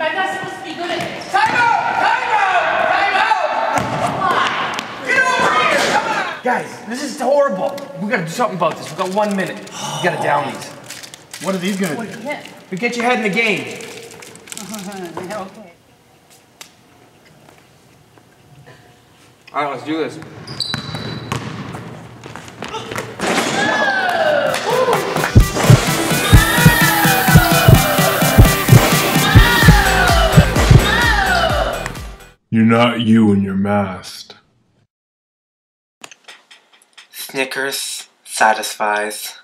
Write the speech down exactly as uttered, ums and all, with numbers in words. I'm not supposed to be good at this. Time out! Time out! Time out! Come on. Get over here! Come on! Guys, this is horrible. We gotta do something about this. We've got one minute. We gotta down these. What are these gonna what do? Hit? We get your head in the game. Okay. All right, let's do this. You're not you in your mask. Snickers satisfies.